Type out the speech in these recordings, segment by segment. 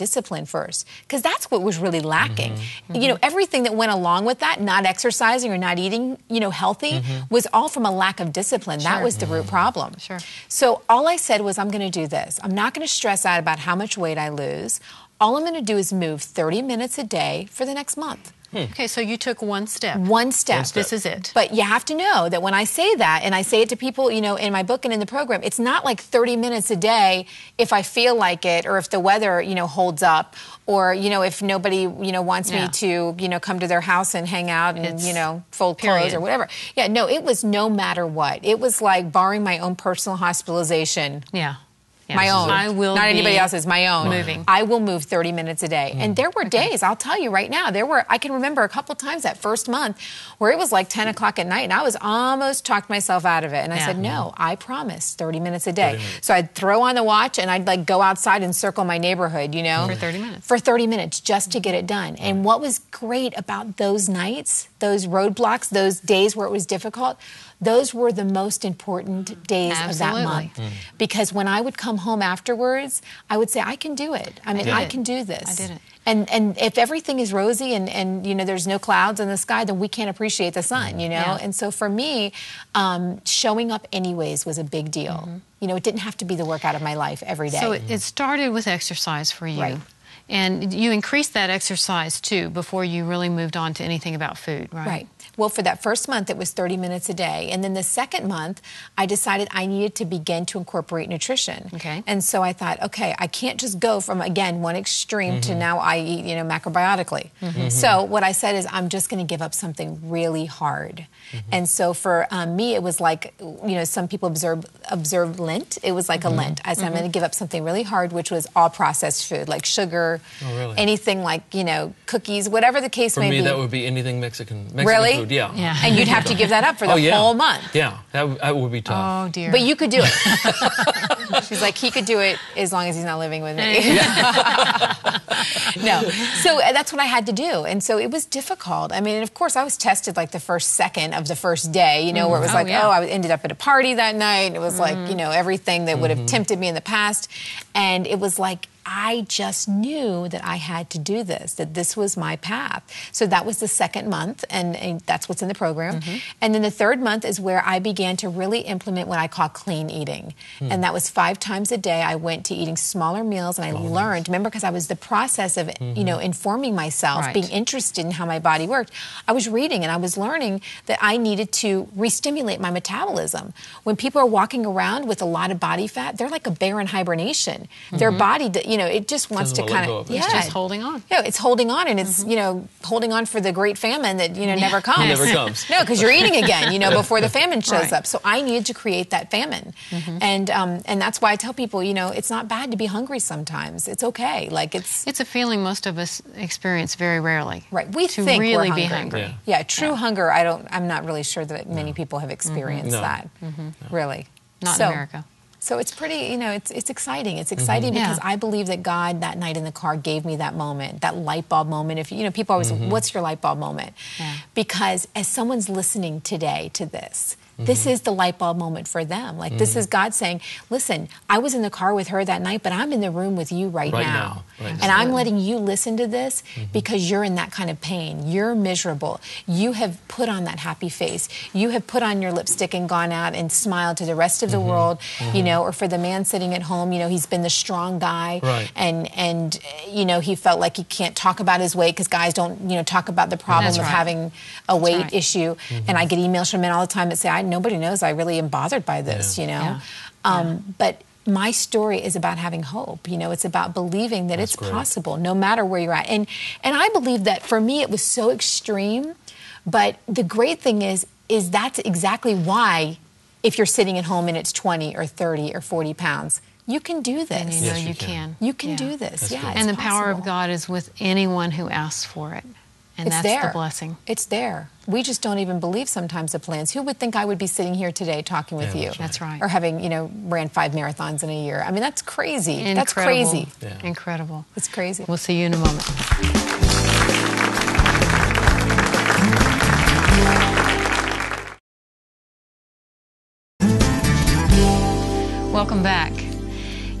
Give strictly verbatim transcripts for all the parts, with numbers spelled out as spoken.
discipline first, because that's what was really lacking. Mm-hmm. You know, everything that went along with that, not exercising or not eating, you know, healthy, mm-hmm. was all from a lack of discipline. Sure. That was the root problem. Sure. So all I said was, I'm going to do this. I'm not going to stress out about how much weight I lose. All I'm going to do is move thirty minutes a day for the next month. Hmm. Okay, so you took one step. One step. One step. This is it. But you have to know that when I say that, and I say it to people, you know, in my book and in the program, it's not like thirty minutes a day if I feel like it, or if the weather, you know, holds up, or, you know, if nobody, you know, wants yeah. me to, you know, come to their house and hang out and, it's you know, fold period. clothes or whatever. Yeah, no, it was no matter what. It was like barring my own personal hospitalization. Yeah. Yeah, my own. I will Not anybody else's, my own. Moving. I will move thirty minutes a day. Mm. And there were days, okay. I'll tell you right now, there were, I can remember a couple times that first month where it was like ten o'clock at night and I was almost talked myself out of it. And yeah. I said, no, I promise thirty minutes a day. Minutes. So I'd throw on the watch and I'd like go outside and circle my neighborhood, you know. For thirty minutes. For thirty minutes just to get it done. Mm. And what was great about those nights, those roadblocks, those days where it was difficult, those were the most important days Absolutely. Of that month. Mm. Because when I would come home afterwards, I would say, I can do it. I mean, I, I can do this. I did it. And, and if everything is rosy and, and, you know, there's no clouds in the sky, then we can't appreciate the sun, you know? Yeah. And so for me, um, showing up anyways was a big deal. Mm-hmm. You know, it didn't have to be the workout of my life every day. So it, it started with exercise for you. Right. And you increased that exercise, too, before you really moved on to anything about food, right? Right. Well, for that first month, it was thirty minutes a day. And then the second month, I decided I needed to begin to incorporate nutrition. Okay. And so I thought, okay, I can't just go from, again, one extreme mm-hmm. to now I eat, you know, macrobiotically. Mm-hmm. So what I said is, I'm just going to give up something really hard. Mm-hmm. And so for um, me, it was like, you know, some people observe, observe Lent. It was like mm-hmm. a Lent. I said, mm-hmm. I'm going to give up something really hard, which was all processed food, like sugar, Oh, really? anything like, you know, cookies, whatever the case for may be. For me, that would be anything Mexican. Mexican really? Food, yeah. yeah. And you'd have to give that up for the oh, yeah. whole month. Yeah, that, that would be tough. Oh, dear. But you could do it. She's like, he could do it as long as he's not living with me. No. So that's what I had to do. And so it was difficult. I mean, and of course, I was tested like the first second of the first day, you know, mm-hmm. where it was oh, like, yeah. oh, I ended up at a party that night. And it was mm-hmm. like, you know, everything that would have mm-hmm. tempted me in the past. And it was like, I just knew that I had to do this, that this was my path. So that was the second month, and, and that's what's in the program. Mm-hmm. And then the third month is where I began to really implement what I call clean eating. Mm. And that was five times a day I went to eating smaller meals, and I oh, learned, nice. remember, because I was the process of, mm-hmm. you know, informing myself, right. being interested in how my body worked. I was reading, and I was learning that I needed to re-stimulate my metabolism. When people are walking around with a lot of body fat, they're like a bear in hibernation. Mm-hmm. Their body, you know, You know, it just wants Doesn't to kind of, yeah, it's just holding on. Yeah, it's holding on, and it's mm-hmm. you know, holding on for the great famine that you know yeah. never comes. It never comes. No, because you're eating again, you know, before the famine shows right. up. So I needed to create that famine, mm-hmm. and um, and that's why I tell people, you know, it's not bad to be hungry sometimes. It's okay. Like it's it's a feeling most of us experience very rarely. Right. We to think really we're hungry. be hungry. Yeah. yeah true yeah. hunger. I don't. I'm not really sure that many no. people have experienced mm-hmm. no. that. Mm-hmm. No. Really. Not so, in America. So it's pretty, you know, it's it's exciting. It's exciting mm-hmm. because yeah. I believe that God that night in the car gave me that moment, that light bulb moment. If you know, people always, mm-hmm. what's your light bulb moment? Yeah. Because as someone's listening today to this, mm-hmm. this is the light bulb moment for them. Like mm-hmm. this is God saying, listen, I was in the car with her that night, but I'm in the room with you right, right now. now. Right. And Absolutely. I'm letting you listen to this mm-hmm. because you're in that kind of pain. You're miserable. You have put on that happy face. You have put on your lipstick and gone out and smiled to the rest of the mm-hmm. world. Mm-hmm. You know, Know, or for the man sitting at home, you know, he's been the strong guy, right. and and you know, he felt like he can't talk about his weight because guys don't, you know, talk about the problem right. of having a weight right. issue. Mm-hmm. And I get emails from men all the time that say, I, nobody knows, I really am bothered by this, yeah. you know. Yeah. Um, yeah. But my story is about having hope. You know, it's about believing that That's it's great. possible, no matter where you're at. And and I believe that for me, it was so extreme. But the great thing is, is that's exactly why. If you're sitting at home and it's twenty or thirty or forty pounds, you can do this. And you know yes, you, you can. can. You can yeah. do this. That's yeah, it's and the possible. power of God is with anyone who asks for it. And it's that's there. the blessing. It's there. We just don't even believe sometimes the plans. Who would think I would be sitting here today talking with yeah, you? That's right. Or having, you know, ran five marathons in a year. I mean, that's crazy. Incredible. That's crazy. Yeah. Incredible. It's crazy. We'll see you in a moment. Welcome back.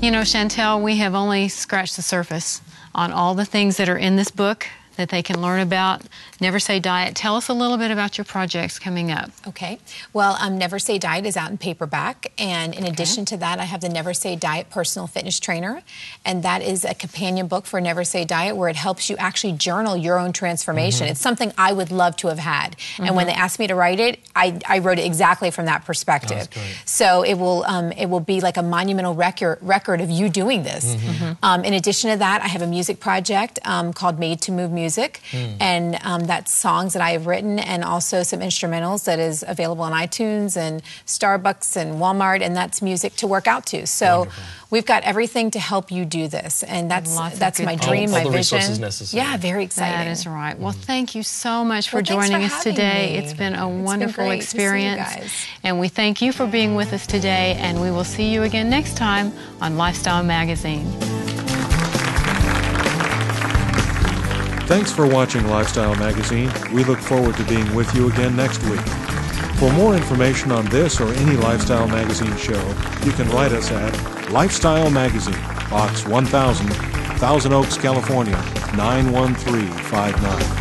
You know, Chantel, we have only scratched the surface on all the things that are in this book that they can learn about Never Say Diet. Tell us a little bit about your projects coming up. Okay. Well, um, Never Say Diet is out in paperback. And in okay. addition to that, I have the Never Say Diet Personal Fitness Trainer. And that is a companion book for Never Say Diet where it helps you actually journal your own transformation. Mm-hmm. It's something I would love to have had. Mm-hmm. And when they asked me to write it, I, I wrote it exactly from that perspective. That's great. So it will, um, it will be like a monumental record, record of you doing this. Mm-hmm. um, in addition to that, I have a music project um, called Made to Move Music. Music, mm. and um, that's songs that I have written, and also some instrumentals that is available on iTunes and Starbucks and Walmart, and that's music to work out to. So Wonderful. We've got everything to help you do this, and that's that's my dream, all, all my the vision. Resources necessary. Yeah, very exciting. That is right. Well, thank you so much for well, joining for us today. Me. It's been a it's wonderful been experience, and we thank you for being with us today. And we will see you again next time on Lifestyle Magazine. Thanks for watching Lifestyle Magazine. We look forward to being with you again next week. For more information on this or any Lifestyle Magazine show, you can write us at Lifestyle Magazine, Box one thousand, Thousand Oaks, California, nine one three five nine.